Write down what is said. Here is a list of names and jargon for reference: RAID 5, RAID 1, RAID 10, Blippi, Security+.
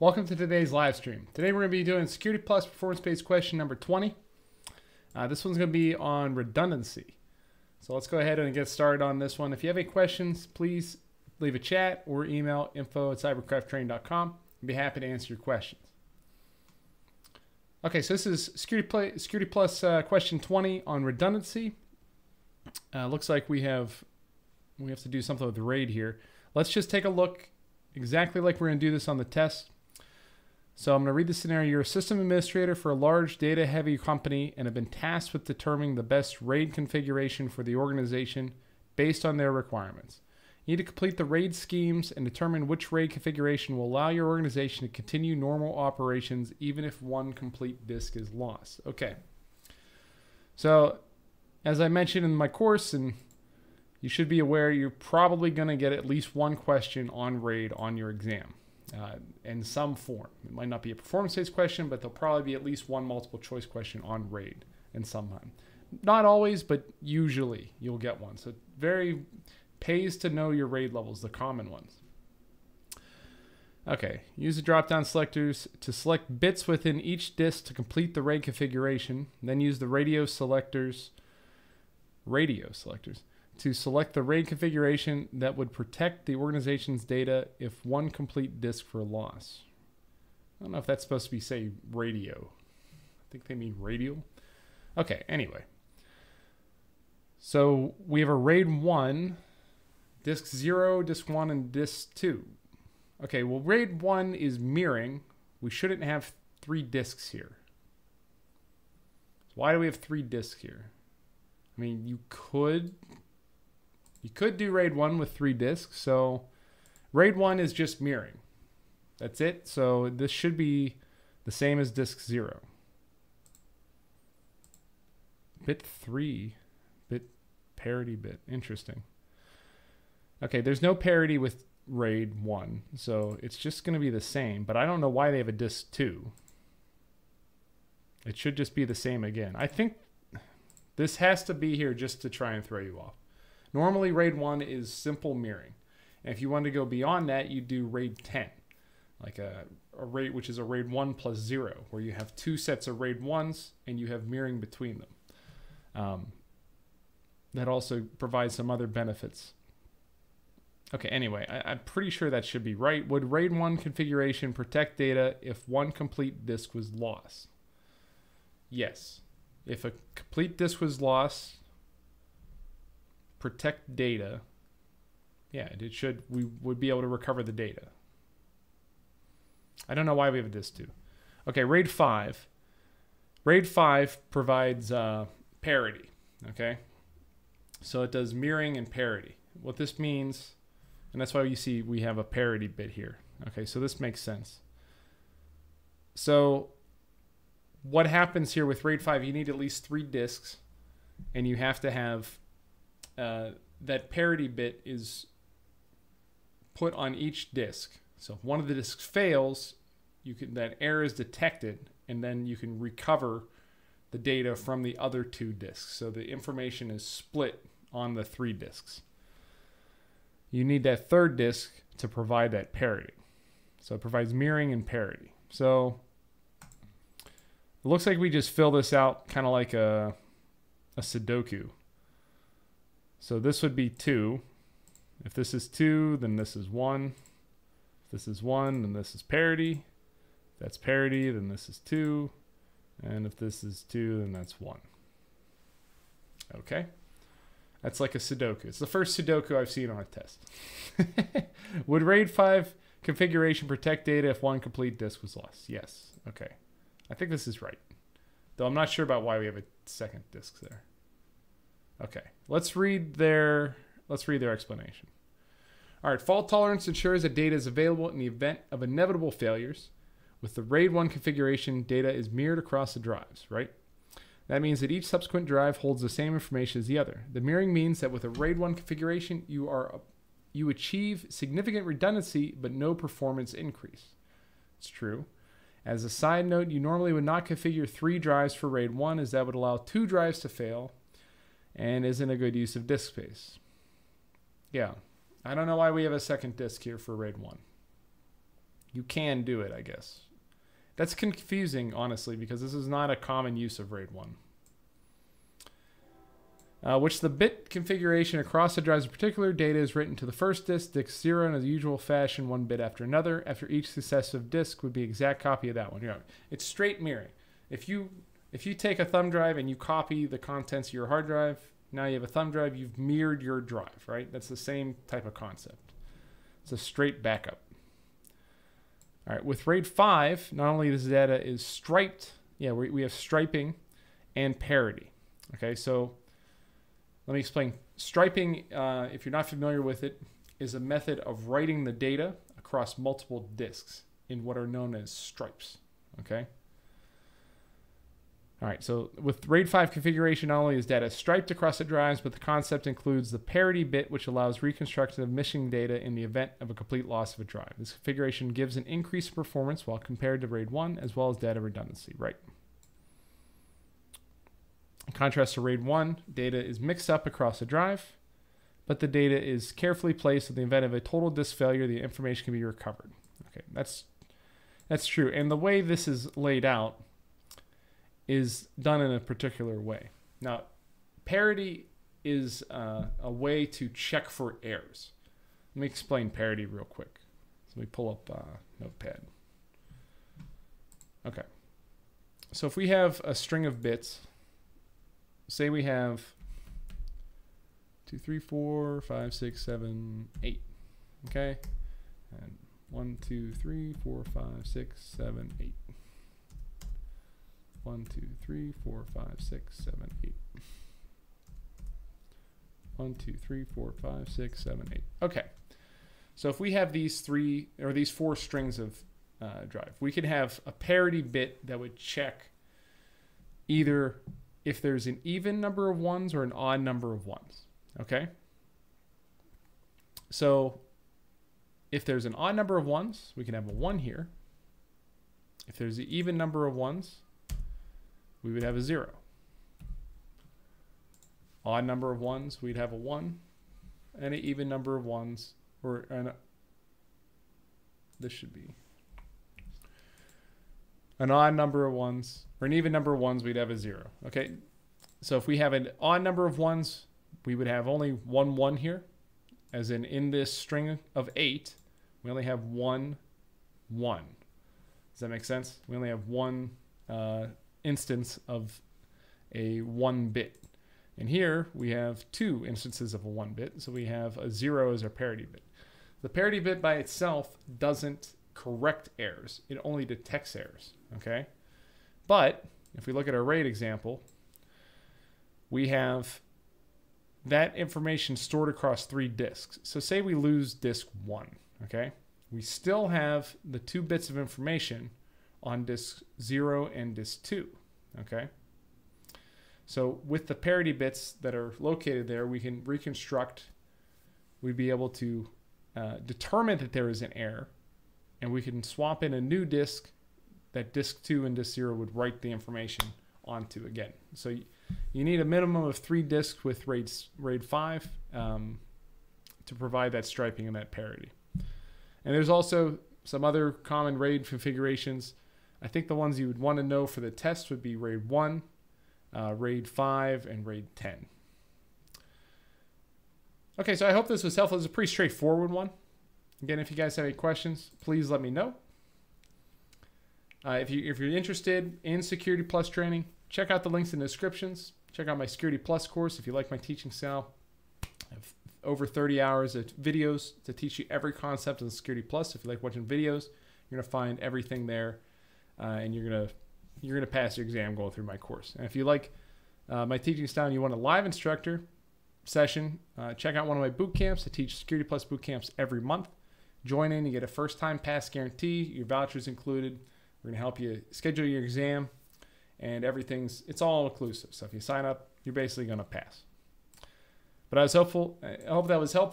Welcome to today's live stream. Today we're going to be doing Security+ performance-based question number 20. This one's going to be on redundancy. So let's go ahead and get started on this one. If you have any questions, please leave a chat or email info@cybercrafttraining.com. I'd be happy to answer your questions. Okay, so this is Security+ question 20 on redundancy. Looks like we have to do something with RAID here. Let's just take a look exactly like we're going to do this on the test. So I'm going to read the scenario. You're a system administrator for a large data-heavy company and have been tasked with determining the best RAID configuration for the organization based on their requirements. You need to complete the RAID schemes and determine which RAID configuration will allow your organization to continue normal operations even if one complete disk is lost. Okay. So, as I mentioned in my course, and you should be aware, you're probably going to get at least one question on RAID on your exam in some form. It might not be a performance-based question, but there'll probably be at least one multiple-choice question on RAID in some time. Not always, but usually you'll get one. So, pays to know your RAID levels, the common ones. Okay, use the drop-down selectors to select bits within each disk to complete the RAID configuration, then use the radio selectors to select the RAID configuration that would protect the organization's data if one complete disk for loss. I don't know if that's supposed to be, say, radio. I think they mean radial. Okay, anyway. So we have a RAID 1, disk 0, disk 1, and disk 2. Okay, well, RAID 1 is mirroring. We shouldn't have 3 disks here. So why do we have 3 disks here? I mean, you could do RAID 1 with 3 disks. So RAID 1 is just mirroring. That's it. So this should be the same as disk 0. Bit 3, bit parity bit. Interesting. Okay, there's no parity with RAID 1, so it's just going to be the same, but I don't know why they have a disk 2. It should just be the same again. I think this has to be here just to try and throw you off. Normally, RAID 1 is simple mirroring. And if you want to go beyond that, you do RAID 10, like a RAID, which is a RAID 1 plus 0, where you have 2 sets of RAID 1s and you have mirroring between them. That also provides some other benefits. Okay, anyway, I'm pretty sure that should be right. Would RAID 1 configuration protect data if one complete disk was lost? Yes. If a complete disk was lost, protect data. Yeah, it should. We would be able to recover the data. I don't know why we have a disk 2. Okay, RAID 5. RAID 5 provides parity, okay? So it does mirroring and parity. What this means... And that's why you see we have a parity bit here. Okay, so this makes sense. So what happens here with RAID 5, you need at least 3 disks, and you have to have that parity bit is put on each disk. So if one of the disks fails, that error is detected, and then you can recover the data from the other 2 disks. So the information is split on the 3 disks. You need that 3rd disk to provide that parity. So it provides mirroring and parity. So it looks like we just fill this out kind of like a Sudoku. So this would be 2. If this is 2, then this is 1. If this is 1, then this is parity. If that's parity, then this is 2. And if this is 2, then that's 1. Okay. That's like a Sudoku. It's the first Sudoku I've seen on a test. Would RAID 5 configuration protect data if one complete disk was lost? Yes. Okay. I think this is right. Though I'm not sure about why we have a second disk there. Okay. Let's read their explanation. All right. Fault tolerance ensures that data is available in the event of inevitable failures. With the RAID 1 configuration, data is mirrored across the drives, right? That means that each subsequent drive holds the same information as the other. The mirroring means that with a RAID 1 configuration, you achieve significant redundancy, but no performance increase. It's true. As a side note, you normally would not configure 3 drives for RAID 1, as that would allow 2 drives to fail and isn't a good use of disk space. Yeah, I don't know why we have a second disk here for RAID 1. You can do it, I guess. That's confusing, honestly, because this is not a common use of RAID 1. Which the bit configuration across the drives of particular data is written to the first disk 0 in the usual fashion, one bit after another. After each successive disk would be exact copy of that one. Yeah. It's straight mirroring. If you take a thumb drive and you copy the contents of your hard drive, now you have a thumb drive, you've mirrored your drive, right? That's the same type of concept. It's a straight backup. All right, with RAID 5, not only this data is striped, yeah, we have striping and parity. Okay, so let me explain. Striping, if you're not familiar with it, is a method of writing the data across multiple disks in what are known as stripes, okay? All right, so with RAID 5 configuration, not only is data striped across the drives, but the concept includes the parity bit, which allows reconstruction of missing data in the event of a complete loss of a drive. This configuration gives an increase in performance while compared to RAID 1, as well as data redundancy, right? In contrast to RAID 1, data is mixed up across the drive, but the data is carefully placed in the event of a total disk failure, the information can be recovered. Okay, that's true. And the way this is laid out is done in a particular way. Now, parity is a way to check for errors. Let me explain parity real quick. So let me pull up Notepad. Okay. So if we have a string of bits, say we have 2, 3, 4, 5, 6, 7, 8. Okay. And 1, 2, 3, 4, 5, 6, 7, 8. 1, 2, 3, 4, 5, 6, 7, 8. 1, 2, 3, 4, 5, 6, 7, 8. Okay, so if we have these four strings of drive, we could have a parity bit that would check either if there's an even number of ones or an odd number of ones. Okay, so if there's an odd number of ones, we can have a 1 here. If there's an even number of ones, we would have a 0. Odd number of ones, we'd have a 1, and an even number of ones, or this should be an odd number of ones, or an even number of ones, we'd have a 0. Okay, so if we have an odd number of ones, we would have only 1 1 here, as in this string of 8, we only have 1 1. Does that make sense? We only have one instance of a 1 bit, and here we have 2 instances of a 1 bit, so we have a 0 as our parity bit. The parity bit by itself doesn't correct errors, it only detects errors. Okay, but if we look at our RAID example, we have that information stored across 3 disks. So say we lose disk 1, okay, we still have the 2 bits of information on disk 0 and disk 2, okay? So with the parity bits that are located there, we can reconstruct, we'd be able to determine that there is an error, and we can swap in a new disk that disk 2 and disk 0 would write the information onto again. So you need a minimum of 3 disks with RAID 5 to provide that striping and that parity. And there's also some other common RAID configurations. I think the ones you would want to know for the test would be RAID 1, RAID 5, and RAID 10. Okay, so I hope this was helpful. It's a pretty straightforward one. Again, if you guys have any questions, please let me know. If you're interested in Security+ training, check out the links in the descriptions. Check out my Security+ course if you like my teaching style. I have over 30 hours of videos to teach you every concept of Security+. If you like watching videos, you're going to find everything there. And you're gonna pass your exam going through my course. And if you like my teaching style and you want a live instructor session, check out one of my boot camps. I teach Security+ boot camps every month. Join in, you get a first-time pass guarantee. Your voucher's included. We're gonna help you schedule your exam, and it's all inclusive. So if you sign up, you're basically gonna pass. But I hope that was helpful.